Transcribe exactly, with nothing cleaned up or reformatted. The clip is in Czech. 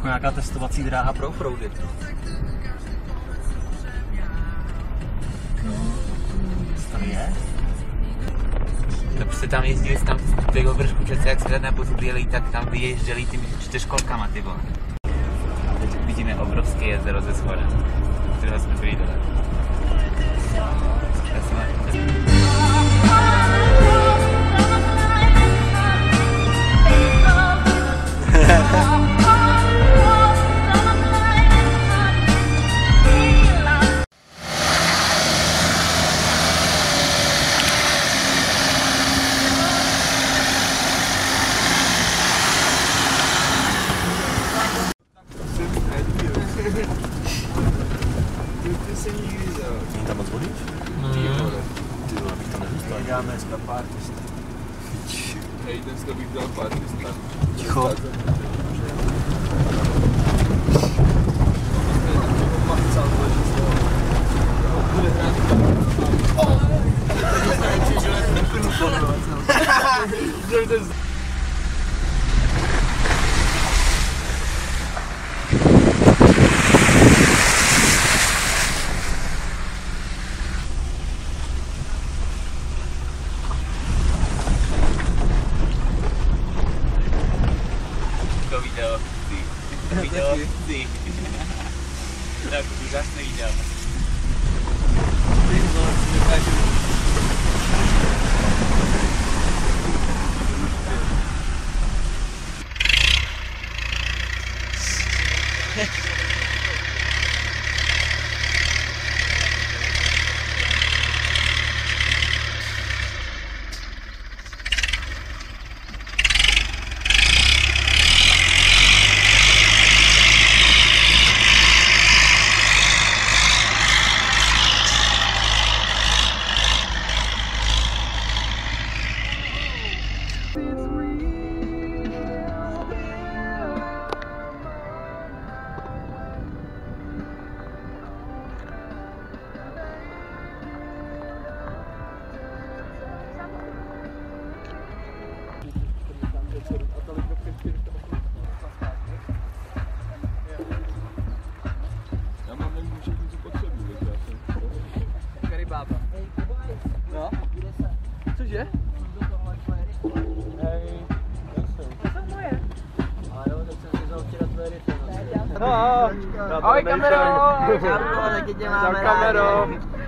jako nějaká testovací dráha pro offroady. Co to je? Protože tam jezdili tam z toho vršku přece, jak se nepozuběli, tak tam vyježděli těmi čtyřkolkama, ty vole. A teď vidíme obrovské jezero ze schoda, kterého jsme byli dole. Není tam moc vodič? Ty vole. Ty vole, bych tam nezůstal. Dáme dneska party start. Hej, dneska bych dal party start. Ticho. Video si. Tak úžasné video. No? Cože? Hej, to jsou moje. A jo, tak jsem si vzal včera tvoje rytmy. Ahoj kamero! Ahoj kamero!